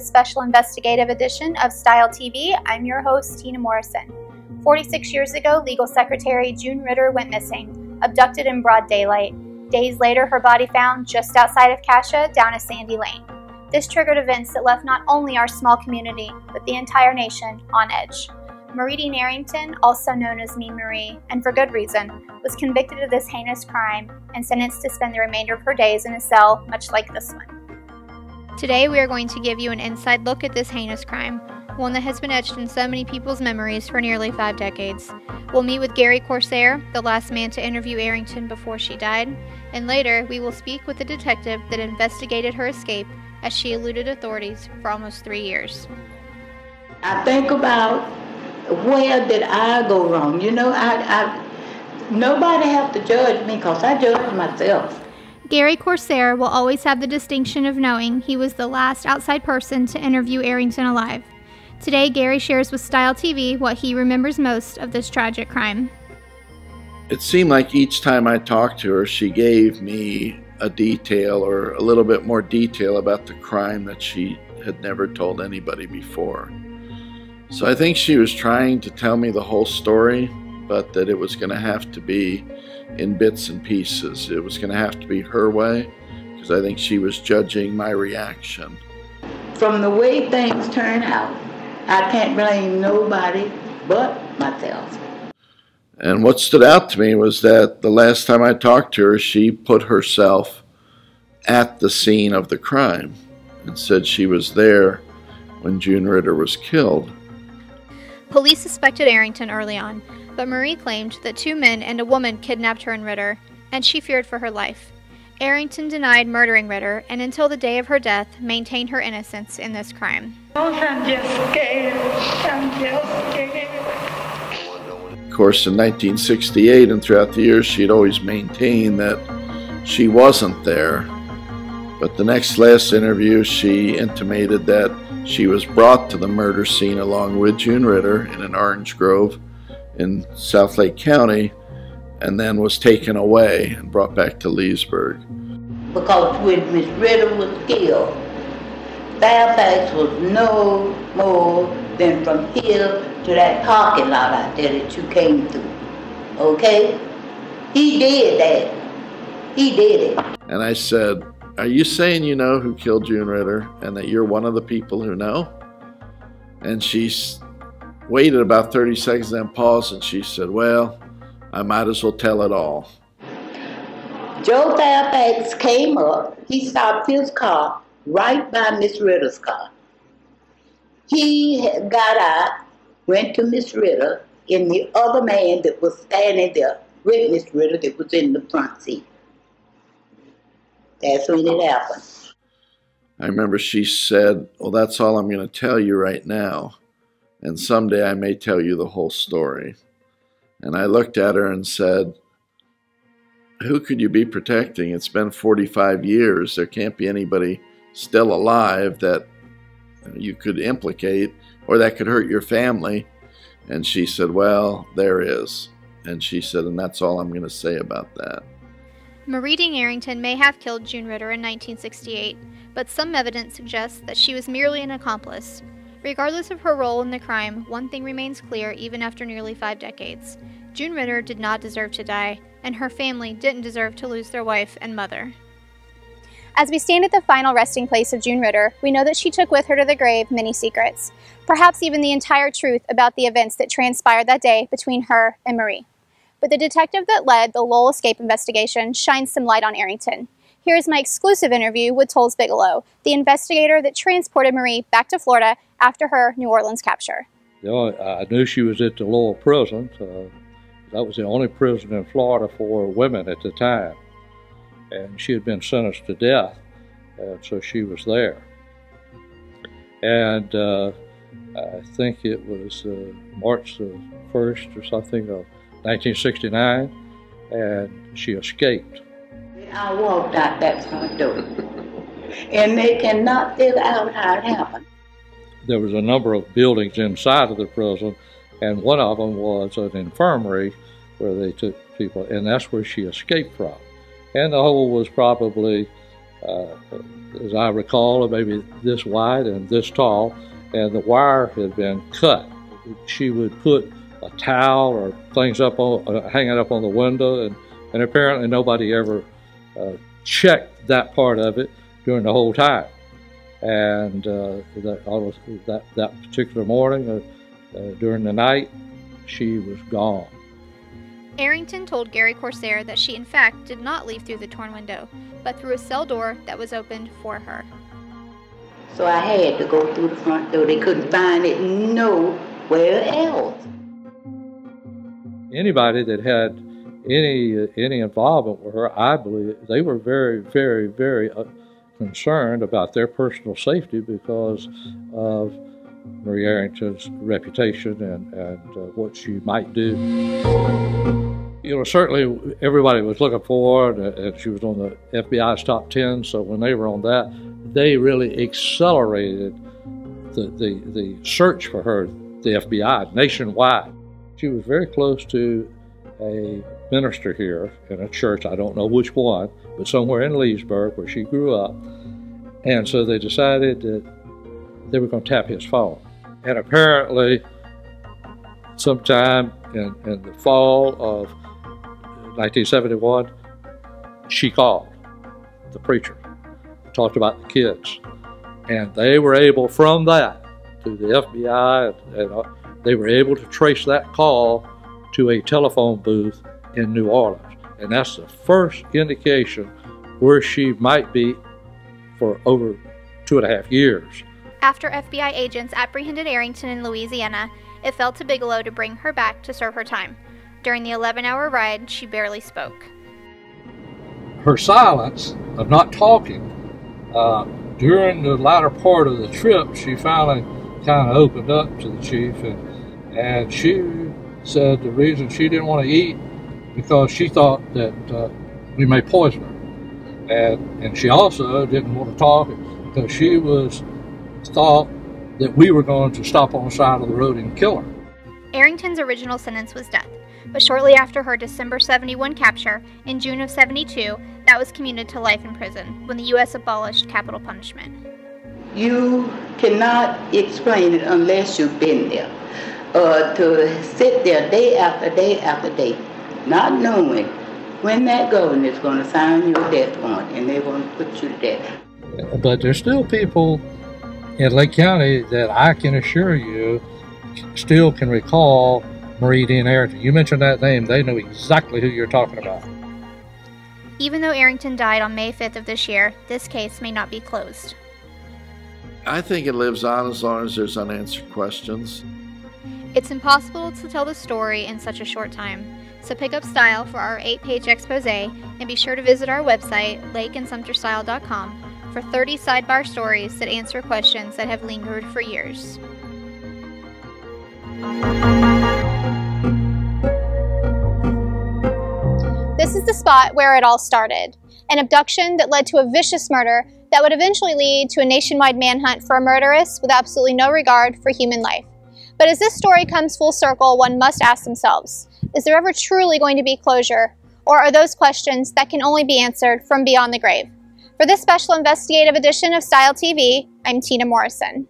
this special investigative edition of Style TV. I'm your host, Tina Morrison. 46 years ago, legal secretary June Ritter went missing, abducted in broad daylight. Days later, her body found just outside of Casha, down a sandy lane. This triggered events that left not only our small community, but the entire nation on edge. Marie Dean Arrington, also known as Mean Marie, and for good reason, was convicted of this heinous crime and sentenced to spend the remainder of her days in a cell, much like this one. Today we are going to give you an inside look at this heinous crime, one that has been etched in so many people's memories for nearly 5 decades. We'll meet with Gary Corsair, the last man to interview Arrington before she died, and later we will speak with the detective that investigated her escape as she eluded authorities for almost 3 years. I think about, where did I go wrong? You know, nobody have to judge me because I judge myself. Gary Corsair will always have the distinction of knowing he was the last outside person to interview Arrington alive. Today, Gary shares with Style TV what he remembers most of this tragic crime. It seemed like each time I talked to her, she gave me a detail or a little bit more detail about the crime that she had never told anybody before. So I think she was trying to tell me the whole story, but that it was going to have to be in bits and pieces. It was going to have to be her way, because I think she was judging my reaction. From the way things turned out, I can't blame nobody but myself. And what stood out to me was that the last time I talked to her, she put herself at the scene of the crime and said she was there when June Ritter was killed. Police suspected Arrington early on, but Marie claimed that 2 men and a woman kidnapped her and Ritter, and she feared for her life. Arrington denied murdering Ritter, and until the day of her death, maintained her innocence in this crime. I'm just scared. I'm just scared. Of course, in 1968 and throughout the years, she'd always maintained that she wasn't there. But the last interview, she intimated that she was brought to the murder scene along with June Ritter in an orange grove in South Lake County, and then was taken away and brought back to Leesburg. Because when Miss Ritter was killed, Fairfax was no more than from here to that parking lot out there that you came through, okay? He did that. He did it. And I said, "Are you saying you know who killed June Ritter and that you're one of the people who know?" And she waited about 30 seconds, then paused, and she said, "Well, I might as well tell it all." Joe Fairfax came up. He stopped his car right by Miss Ritter's car. He got out, went to Miss Ritter, and the other man that was standing there with Miss Ritter that was in the front seat. That's when it happened. I remember she said, "Well, that's all I'm going to tell you right now. And someday I may tell you the whole story." And I looked at her and said, "Who could you be protecting? It's been 45 years. There can't be anybody still alive that you could implicate or that could hurt your family." And she said, "Well, there is." And she said, "And that's all I'm going to say about that." Marie Dean Arrington may have killed June Ritter in 1968, but some evidence suggests that she was merely an accomplice. Regardless of her role in the crime, one thing remains clear even after nearly 5 decades. June Ritter did not deserve to die, and her family didn't deserve to lose their wife and mother. As we stand at the final resting place of June Ritter, we know that she took with her to the grave many secrets, perhaps even the entire truth about the events that transpired that day between her and Marie. But the detective that led the Lowell escape investigation shines some light on Arrington. Here is my exclusive interview with Towles Bigelow, the investigator that transported Marie back to Florida after her New Orleans capture. You know, I knew she was at the Lowell prison. That was the only prison in Florida for women at the time. And she had been sentenced to death, and so she was there. And I think it was March the 1st or something of 1969, and she escaped. I walked out that front door, and they cannot figure out how it happened. There was a number of buildings inside of the prison, and one of them was an infirmary where they took people, and that's where she escaped from. And the hole was probably as I recall, maybe this wide and this tall, and the wire had been cut. She would put a towel or things up on, hang it up on the window, and apparently nobody ever checked that part of it during the whole time. And that particular morning, during the night, she was gone. Arrington told Gary Corsair that she in fact did not leave through the torn window, but through a cell door that was opened for her. So I had to go through the front door. They couldn't find it nowhere else. Anybody that had any involvement with her, I believe, they were very, very, very concerned about their personal safety because of Marie Arrington's reputation and what she might do. You know, certainly everybody was looking for her, and she was on the FBI's top 10, so when they were on that, they really accelerated the search for her, the FBI, nationwide. She was very close to a minister here in a church, I don't know which one, but somewhere in Leesburg where she grew up, and so they decided that they were going to tap his phone. And apparently, sometime in the fall of 1971, she called the preacher, talked about the kids, and they were able, from that, to the FBI, and they were able to trace that call to a telephone booth in New Orleans. And that's the first indication where she might be for over 2.5 years. After FBI agents apprehended Arrington in Louisiana, it fell to Bigelow to bring her back to serve her time. During the 11-hour ride, she barely spoke. Her silence of not talking, during the latter part of the trip, she finally kind of opened up to the chief, and she said the reason she didn't want to eat because she thought that we may poison her. And she also didn't want to talk because she was thought that we were going to stop on the side of the road and kill her. Arrington's original sentence was death, but shortly after her December 71 capture, in June of 72, that was commuted to life in prison when the U.S. abolished capital punishment. You cannot explain it unless you've been there. To sit there day after day, not knowing when that governor is going to sign your death warrant and they're going to put you to death. But there's still people in Lake County that I can assure you still can recall Marie Dean Arrington. You mentioned that name, they know exactly who you're talking about. Even though Arrington died on May 5th of this year, this case may not be closed. I think it lives on as long as there's unanswered questions. It's impossible to tell the story in such a short time, so pick up Style for our 8-page expose and be sure to visit our website, lakeandsumterstyle.com, for 30 sidebar stories that answer questions that have lingered for years. This is the spot where it all started, an abduction that led to a vicious murder that would eventually lead to a nationwide manhunt for a murderess with absolutely no regard for human life. But as this story comes full circle, one must ask themselves, is there ever truly going to be closure, or are those questions that can only be answered from beyond the grave? For this special investigative edition of Style TV, I'm Tina Morrison.